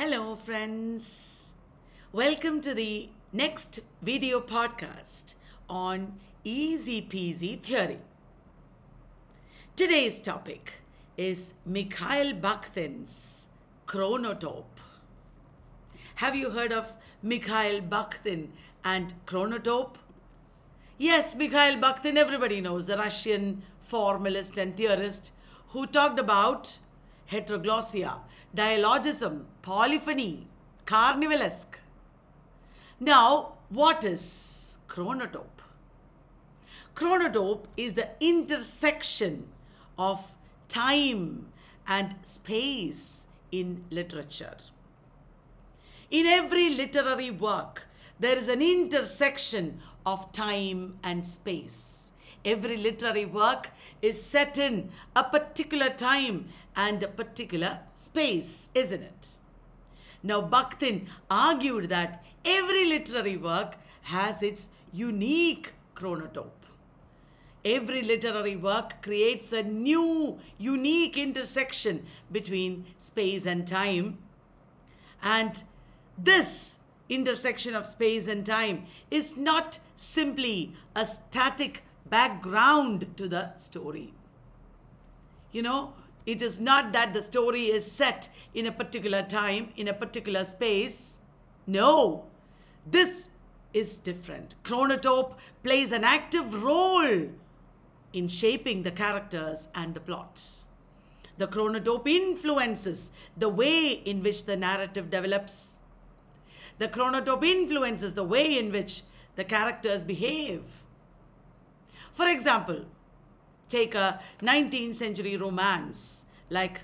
Hello friends, welcome to the next video podcast on Easy Peasy Theory. Today's topic is Mikhail Bakhtin's chronotope. Have you heard of Mikhail Bakhtin and chronotope? Yes, Mikhail Bakhtin, everybody knows, the Russian formalist and theorist who talked about heteroglossia, dialogism, polyphony, carnivalesque. Now, what is chronotope? Chronotope is the intersection of time and space in literature. In every literary work, there is an intersection of time and space. Every literary work is set in a particular time and a particular space, isn't it? Now, Bakhtin argued that every literary work has its unique chronotope. Every literary work creates a new, unique intersection between space and time. And this intersection of space and time is not simply a static background to the story. You know, it is not that the story is set in a particular time, in a particular space. No, this is different. Chronotope plays an active role in shaping the characters and the plot. The chronotope influences the way in which the narrative develops. The chronotope influences the way in which the characters behave. For example, take a 19th century romance like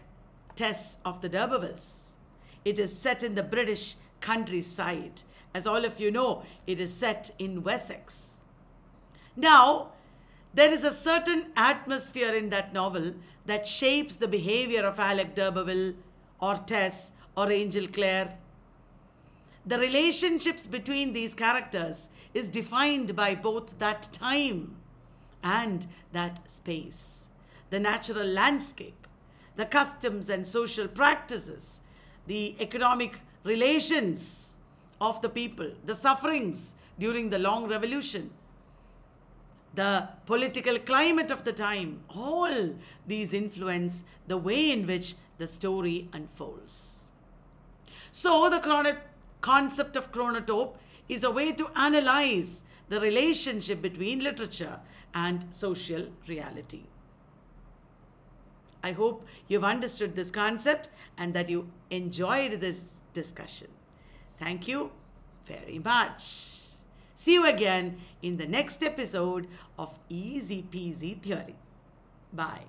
Tess of the D'Urbervilles. It is set in the British countryside. As all of you know, it is set in Wessex. Now, there is a certain atmosphere in that novel that shapes the behavior of Alec D'Urberville or Tess or Angel Clare. The relationships between these characters is defined by both that time and that space, the natural landscape, the customs and social practices, the economic relations of the people, the sufferings during the long revolution, the political climate of the time, all these influence the way in which the story unfolds. So the concept of chronotope is a way to analyze the relationship between literature and social reality. I hope you've understood this concept and that you enjoyed this discussion. Thank you very much. See you again in the next episode of Easy Peasy Theory. Bye.